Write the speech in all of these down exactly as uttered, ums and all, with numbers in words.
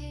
We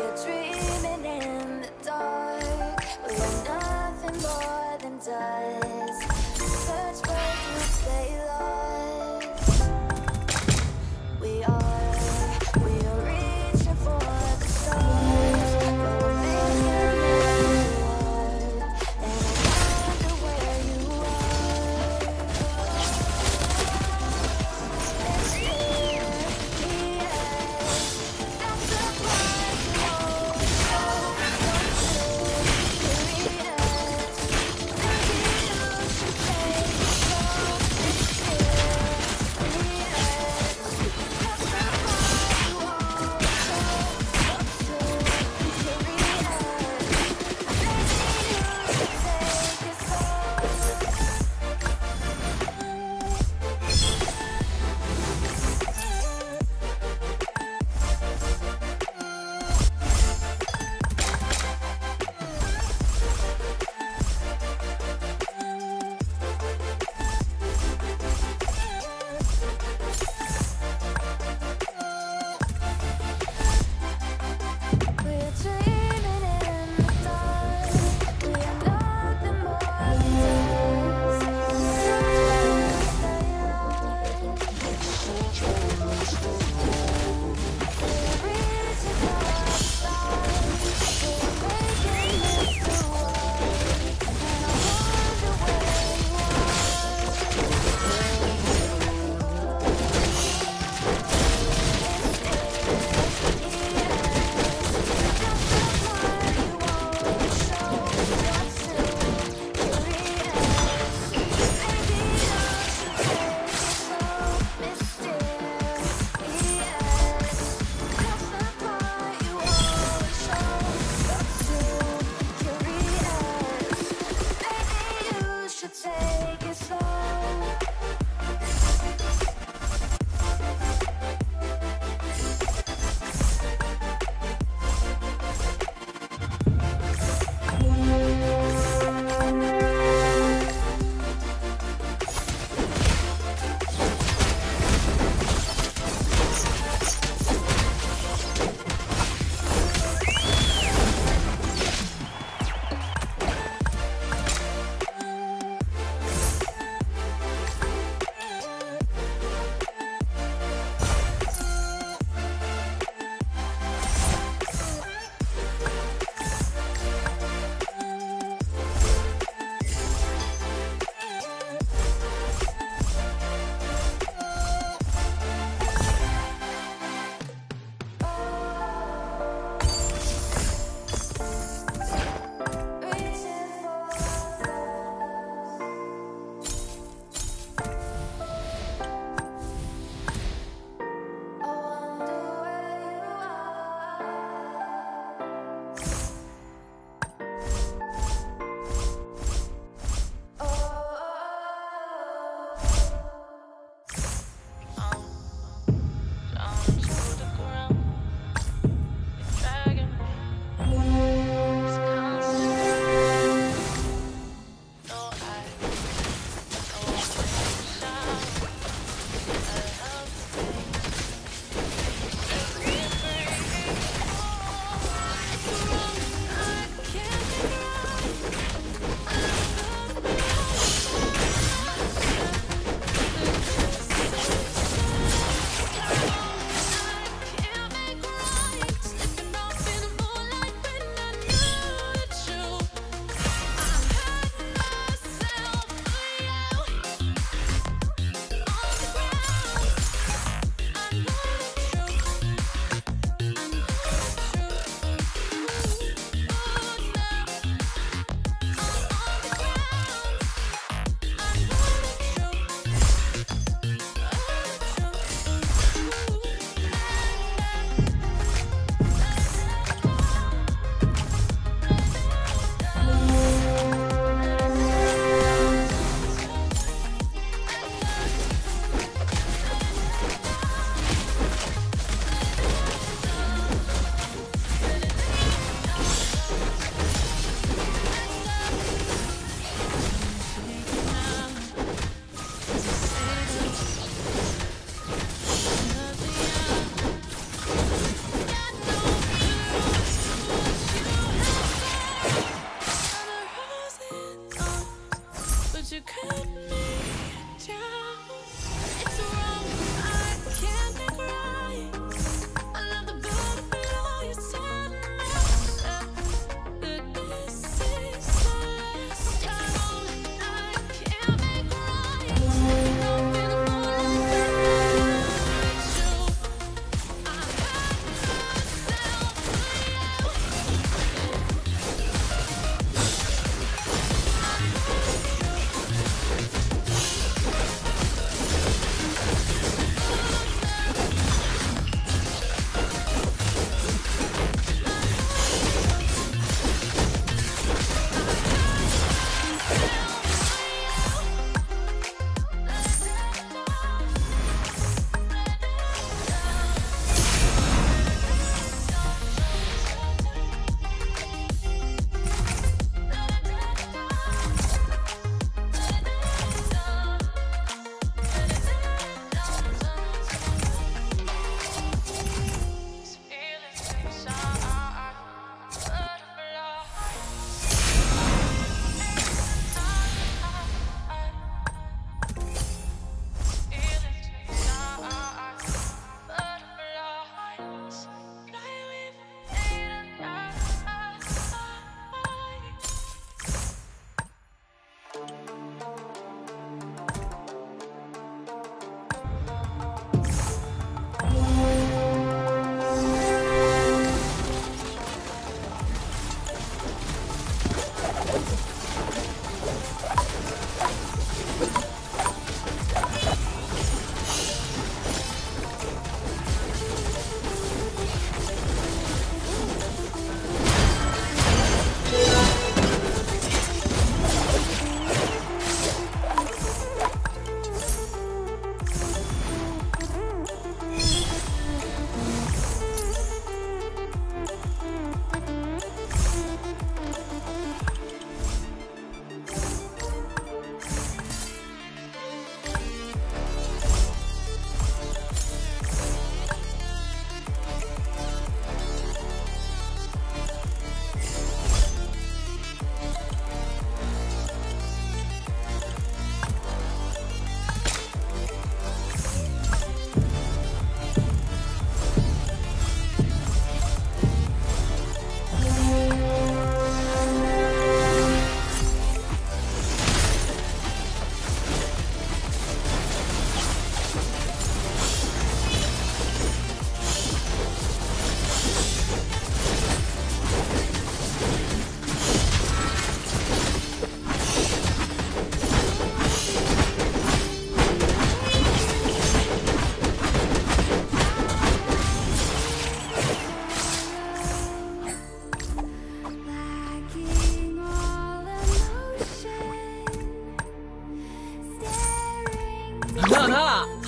are dreaming in the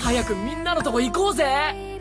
早くみんなのとこ行こうぜ。